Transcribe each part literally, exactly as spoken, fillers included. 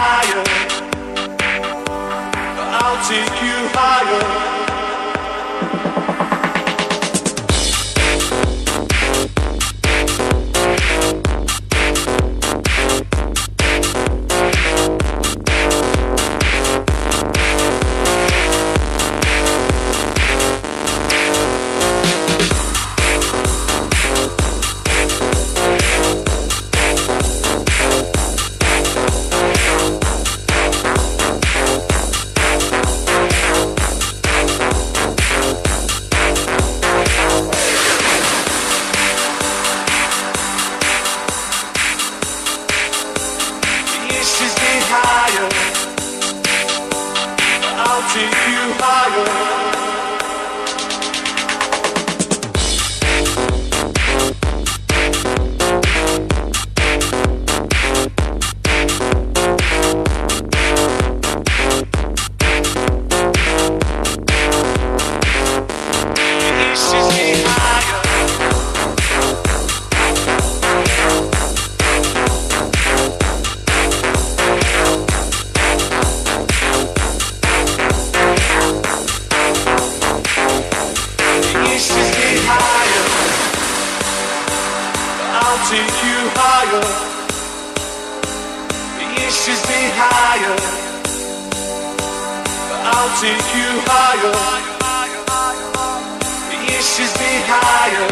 higher. I'll take you higher. Take you higher. I'll take you higher. Yes, just be higher.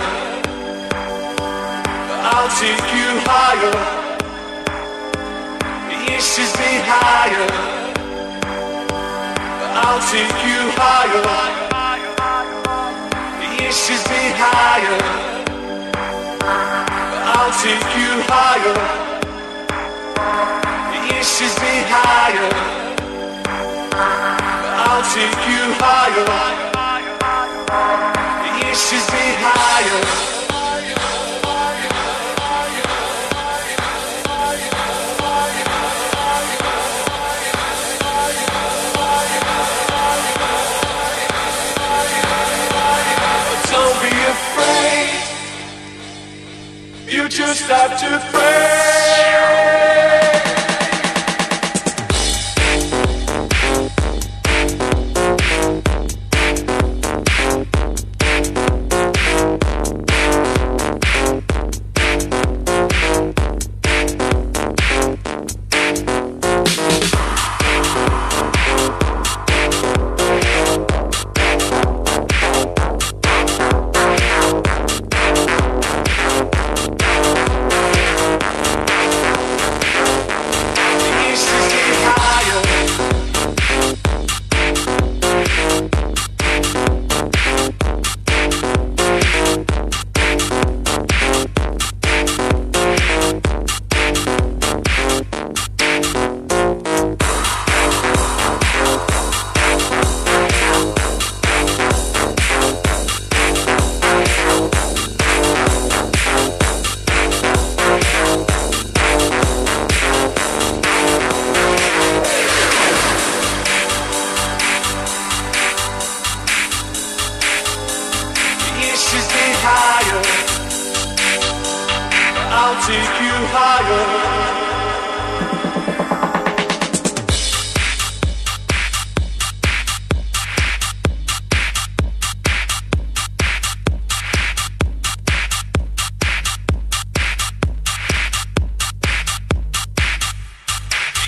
I'll take you higher. Yes, just be higher. I'll take you higher. Yes, just be higher. I'll take you higher. Yes, just be higher. I'll take you higher. Yes, just be higher. I'll take you higher. Yes, just be higher. You just have to pray. I'll take you higher.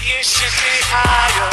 You should be higher.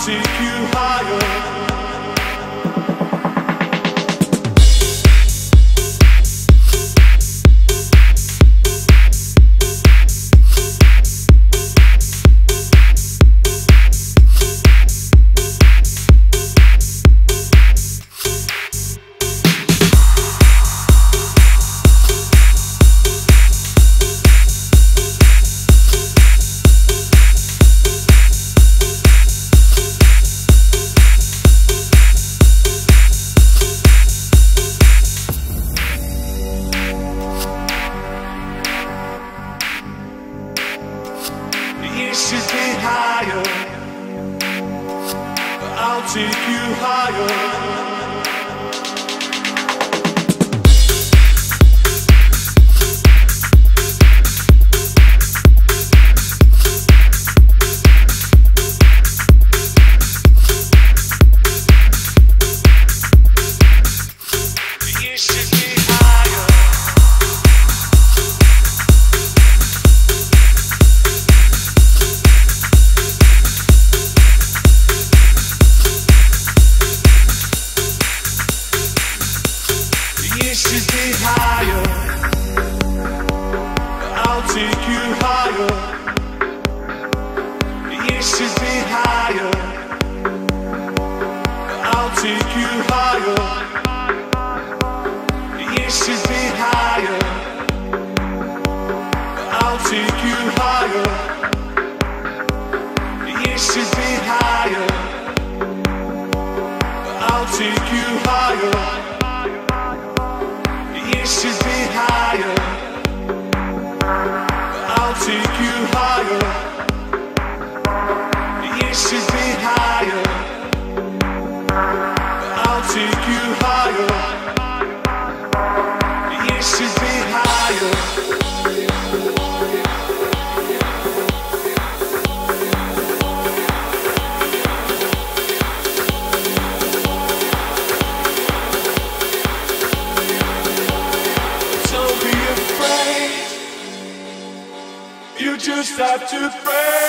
Take you higher. You should be higher. I'll take you higher. You should be higher. I'll take you higher. You should be higher. I'll take you higher. You should be higher. I'll take you higher. You should be higher. I'll take you higher. You should be higher. I'll take you higher. You should be higher. Just have to pray.